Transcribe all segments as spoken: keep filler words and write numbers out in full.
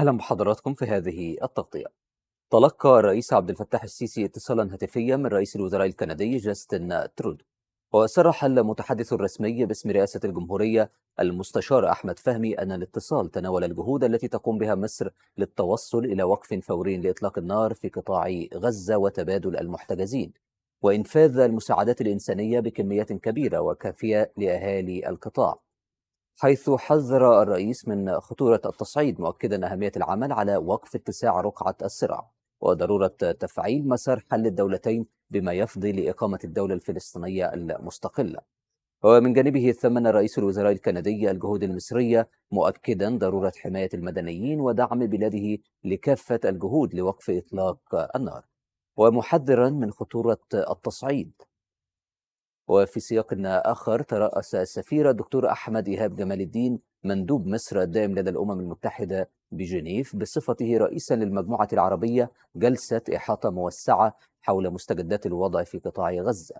أهلا بحضراتكم في هذه التغطية. تلقى الرئيس عبد الفتاح السيسي اتصالا هاتفيا من رئيس الوزراء الكندي جاستن ترودو، وصرح المتحدث الرسمي باسم رئاسة الجمهورية المستشار أحمد فهمي أن الاتصال تناول الجهود التي تقوم بها مصر للتوصل إلى وقف فوري لإطلاق النار في قطاع غزة وتبادل المحتجزين، وإنفاذ المساعدات الإنسانية بكميات كبيرة وكافية لأهالي القطاع، حيث حذر الرئيس من خطورة التصعيد مؤكدا أهمية العمل على وقف اتساع رقعة الصراع وضرورة تفعيل مسار حل الدولتين بما يفضي لإقامة الدولة الفلسطينية المستقلة. ومن جانبه ثمن رئيس الوزراء الكندي الجهود المصرية مؤكدا ضرورة حماية المدنيين ودعم بلاده لكافة الجهود لوقف إطلاق النار، ومحذرا من خطورة التصعيد. وفي سياق آخر، ترأس السفير الدكتور أحمد ايهاب جمال الدين مندوب مصر الدائم لدى الأمم المتحدة بجنيف بصفته رئيسا للمجموعة العربية جلسة إحاطة موسعة حول مستجدات الوضع في قطاع غزة،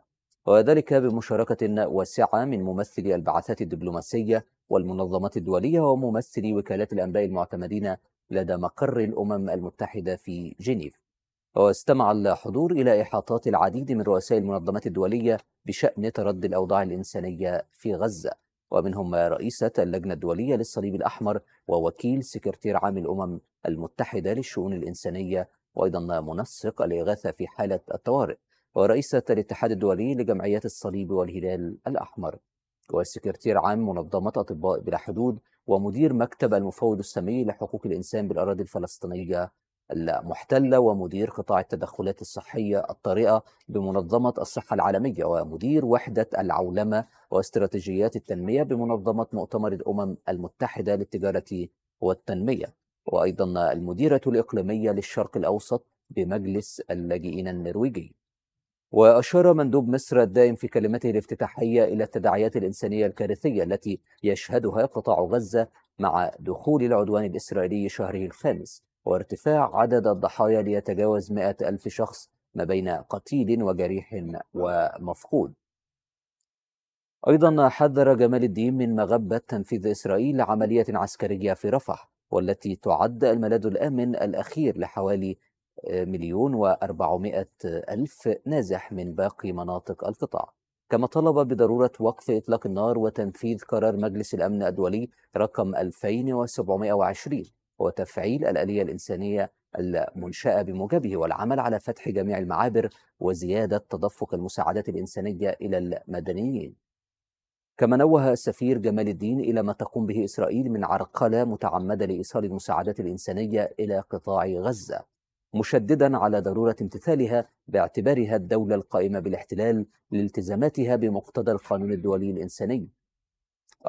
وذلك بمشاركة واسعة من ممثلي البعثات الدبلوماسية والمنظمات الدولية وممثلي وكالات الأنباء المعتمدين لدى مقر الأمم المتحدة في جنيف. واستمع الحضور إلى إحاطات العديد من رؤساء المنظمات الدولية بشأن تردي الأوضاع الإنسانية في غزة، ومنهم رئيسة اللجنة الدولية للصليب الأحمر ووكيل سكرتير عام الأمم المتحدة للشؤون الإنسانية، وأيضا منسق الإغاثة في حالة الطوارئ، ورئيسة الاتحاد الدولي لجمعيات الصليب والهلال الأحمر، وسكرتير عام منظمة أطباء بلا حدود، ومدير مكتب المفوض السامي لحقوق الإنسان بالأراضي الفلسطينية المحتلة، ومدير قطاع التدخلات الصحية الطارئة بمنظمة الصحة العالمية، ومدير وحدة العولمة واستراتيجيات التنمية بمنظمة مؤتمر الأمم المتحدة للتجارة والتنمية، وأيضا المديرة الإقليمية للشرق الأوسط بمجلس اللاجئين النرويجي. وأشار مندوب مصر الدائم في كلمته الافتتاحية إلى التداعيات الإنسانية الكارثية التي يشهدها قطاع غزة مع دخول العدوان الإسرائيلي شهره الخامس، وارتفاع عدد الضحايا ليتجاوز مئة ألف شخص ما بين قتيل وجريح ومفقود. أيضا حذر جمال الدين من مغبة تنفيذ إسرائيل لعملية عسكرية في رفح، والتي تعد الملاذ الآمن الأخير لحوالي مليون وأربعمائة ألف نازح من باقي مناطق القطاع، كما طلب بضرورة وقف إطلاق النار وتنفيذ قرار مجلس الأمن الدولي رقم ألفين وسبعمائة وعشرين وتفعيل الآلية الإنسانية المنشأة بموجبه، والعمل على فتح جميع المعابر وزيادة تدفق المساعدات الإنسانية إلى المدنيين. كما نوه السفير جمال الدين إلى ما تقوم به إسرائيل من عرقلة متعمدة لإيصال المساعدات الإنسانية إلى قطاع غزة، مشددا على ضرورة امتثالها باعتبارها الدولة القائمة بالاحتلال لالتزاماتها بمقتضى القانون الدولي الإنساني.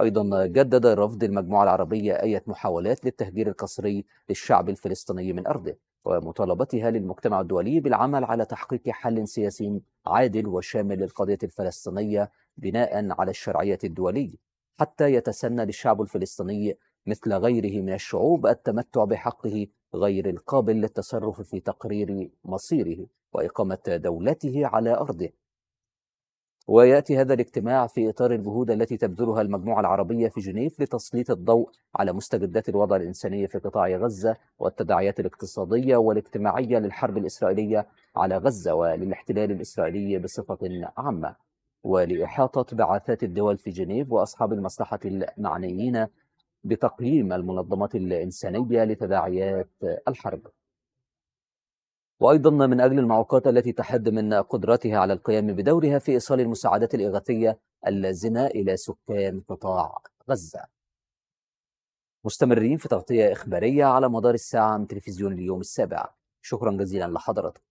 أيضا جدد رفض المجموعة العربية أي محاولات للتهجير القسري للشعب الفلسطيني من أرضه، ومطالبتها للمجتمع الدولي بالعمل على تحقيق حل سياسي عادل وشامل للقضية الفلسطينية بناء على الشرعية الدولية، حتى يتسنى للشعب الفلسطيني مثل غيره من الشعوب التمتع بحقه غير القابل للتصرف في تقرير مصيره وإقامة دولته على أرضه. ويأتي هذا الاجتماع في إطار الجهود التي تبذلها المجموعة العربية في جنيف لتسليط الضوء على مستجدات الوضع الإنساني في قطاع غزة والتداعيات الاقتصادية والاجتماعية للحرب الإسرائيلية على غزة وللاحتلال الإسرائيلي بصفة عامة، ولإحاطة بعثات الدول في جنيف وأصحاب المصلحة المعنيين بتقييم المنظمات الإنسانية لتداعيات الحرب، وأيضا من أجل المعوقات التي تحد من قدرتها على القيام بدورها في إيصال المساعدات الإغاثية اللازمة إلى سكان قطاع غزة. مستمرين في تغطية إخبارية على مدار الساعة من تلفزيون اليوم السابع. شكرا جزيلا لحضرتك.